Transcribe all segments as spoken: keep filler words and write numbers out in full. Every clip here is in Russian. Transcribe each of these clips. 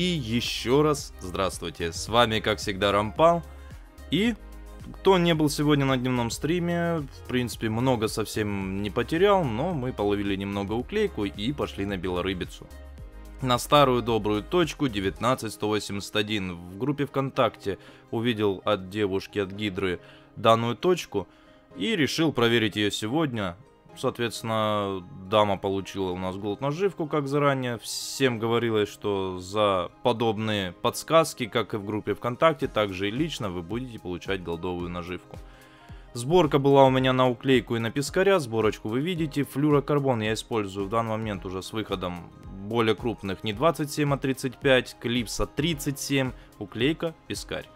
И еще раз здравствуйте, с вами как всегда Рампал. И кто не был сегодня на дневном стриме, в принципе много совсем не потерял, но мы половили немного уклейку и пошли на Белорыбицу. На старую добрую точку девятнадцать сто восемьдесят один в группе ВКонтакте увидел от девушки, от гидры данную точку и решил проверить ее сегодня. Соответственно, дама получила у нас голд наживку, как заранее. Всем говорилось, что за подобные подсказки, как и в группе ВКонтакте, также и лично вы будете получать голдовую наживку. Сборка была у меня на уклейку и на пескаря. Сборочку вы видите. Флюрокарбон я использую в данный момент уже с выходом более крупных не двадцать семь, а тридцать пять. Клипса тридцать семь. Уклейка, пескарь.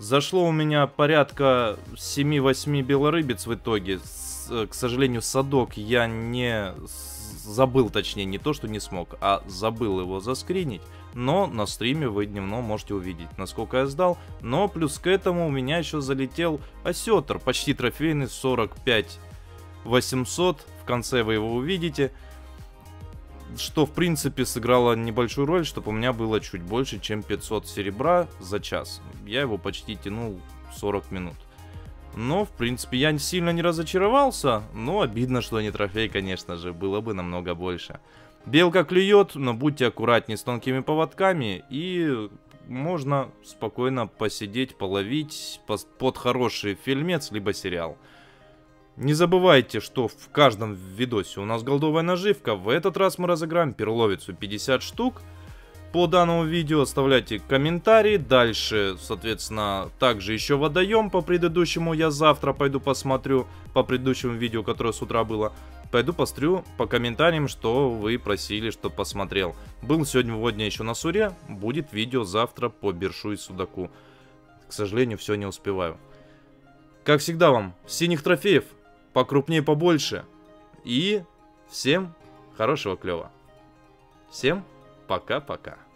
Зашло у меня порядка семи-восьми белорыбиц в итоге. К сожалению, садок я не забыл, точнее, не то, что не смог, а забыл его заскринить. Но на стриме вы дневно можете увидеть, насколько я сдал. Но плюс к этому у меня еще залетел осетр, почти трофейный, сорок пять тысяч восемьсот. В конце вы его увидите. Что, в принципе, сыграло небольшую роль, чтобы у меня было чуть больше, чем пятьсот серебра за час. Я его почти тянул сорок минут. Но, в принципе, я сильно не разочаровался, но обидно, что не трофей, конечно же, было бы намного больше. Белка клюет, но будьте аккуратнее с тонкими поводками, и можно спокойно посидеть, половить под хороший фильмец, либо сериал. Не забывайте, что в каждом видосе у нас голдовая наживка. В этот раз мы разыграем перловицу пятьдесят штук. По данному видео оставляйте комментарии, дальше, соответственно, также еще водоем по предыдущему я завтра пойду посмотрю, по предыдущему видео, которое с утра было, пойду пострю по комментариям, что вы просили, что посмотрел. Был сегодня водня еще на суре, будет видео завтра по бершу и судаку. К сожалению, все не успеваю. Как всегда вам, синих трофеев, покрупнее, побольше, и всем хорошего клёва. Всем пока-пока.